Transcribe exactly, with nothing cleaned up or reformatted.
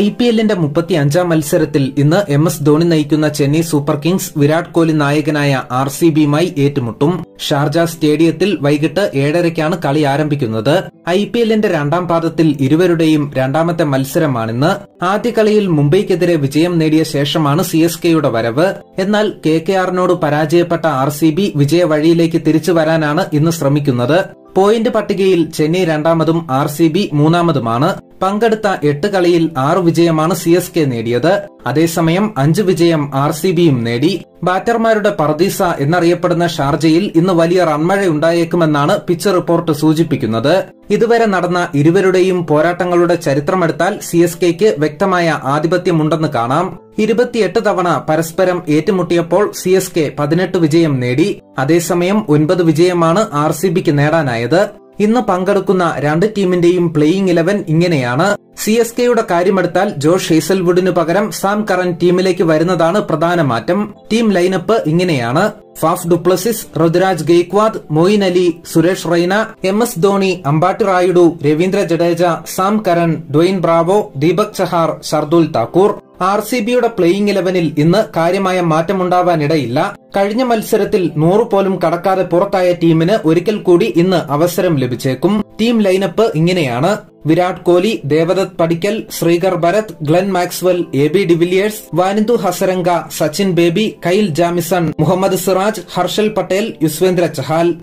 I P എല്ലിന്റെ മുപ്പത്തിയഞ്ചാം മത്സരത്തിൽ ഇന്ന് എം എസ് ധോണി നയിക്കുന്ന ചെന്നൈ സൂപ്പർ കിങ്സ് വിരാട് കോഹ്ലി നായകനായ ആർ സി ബിയുമായി ഏറ്റുമുട്ടും. ഷാർജ സ്റ്റേഡിയത്തിൽ വൈകിട്ട് ഏഴരയ്ക്കാണ് കളി ആരംഭിക്കുന്നത്. ഐ പി എല്ലിന്റെ രണ്ടാം പാദത്തിൽ ഇരുവരുടെയും രണ്ടാമത്തെ മത്സരമാണിന്ന്. ആദ്യ കളിയിൽ മുംബൈക്കെതിരെ വിജയം നേടിയ ശേഷമാണ് സി എസ് കെയുടെ വരവ്. എന്നാൽ കെ കെ ആറിനോട് പരാജയപ്പെട്ട ആർ സി ബി വിജയ വഴിയിലേക്ക് തിരിച്ചു വരാനാണ് ഇന്ന് ശ്രമിക്കുന്നത്. പോയിന്റ് പട്ടികയിൽ ചെന്നൈ രണ്ടാമതും ആർ സി ബി മൂന്നാമതുമാണ്. പങ്കെടുത്ത എട്ട് കളിയിൽ ആറ് വിജയമാണ് സി എസ് കെ നേടിയത്. അതേസമയം അഞ്ച് വിജയം ആർ സി ബിയും നേടി. ബാറ്റർമാരുടെ പർദീസ എന്നറിയപ്പെടുന്ന ഷാർജയിൽ ഇന്ന് വലിയ റൺമഴയുണ്ടായേക്കുമെന്നാണ് പിച്ച് റിപ്പോർട്ട് സൂചിപ്പിക്കുന്നത്. ഇതുവരെ നടന്ന ഇരുവരുടെയും പോരാട്ടങ്ങളുടെ ചരിത്രമെടുത്താൽ സി എസ് കെയ്ക്ക് വ്യക്തമായ ആധിപത്യമുണ്ടെന്ന് കാണാം. ഇരുപത്തിയെട്ട് തവണ പരസ്പരം ഏറ്റുമുട്ടിയപ്പോൾ സി എസ് കെ പതിനെട്ട് വിജയം നേടി. അതേസമയം ഒൻപത് വിജയമാണ് ആർ സി ബിക്ക് നേടാനായത്. ഇന്ന് പങ്കെടുക്കുന്ന രണ്ട് ടീമിന്റെയും പ്ലേയിംഗ് ഇലവൻ ഇങ്ങനെയാണ്. സി എസ് കെയുടെ കാര്യമെടുത്താൽ ജോഷ് ഹേസൽവുഡിനു പകരം സാം കറൻ ടീമിലേക്ക് വരുന്നതാണ് പ്രധാന മാറ്റം. ടീം ലൈനപ്പ് ഇങ്ങനെയാണ്: Faf du Plessis, Ruturaj Gaikwad, Moeen Ali, Suresh Raina, M S Dhoni, Ambati Rayudu, Ravindra Jadeja, Sam Curran, Dwayne Bravo, Deepak Chahar, Shardul Thakur. R C ബിയുടെ പ്ലേയിംഗ് ഇലവനിൽ ഇന്ന് കാര്യമായ മാറ്റമുണ്ടാവാനിടയില്ല. കഴിഞ്ഞ മത്സരത്തിൽ നൂറ് പോലും കടക്കാതെ പുറത്തായ ടീമിന് ഒരിക്കൽ കൂടി ഇന്ന് അവസരം ലഭിച്ചേക്കും. ടീം ലൈനപ്പ് ഇങ്ങനെയാണ്: Virat Kohli, Devdutt Padikkal, Srikar Bharat, Glenn Maxwell, A B de Villiers, Wanindu Hasaranga, Sachin Baby, Kyle Jamieson, Mohammed Siraj, Harshal Patel, Yuzvendra Chahal.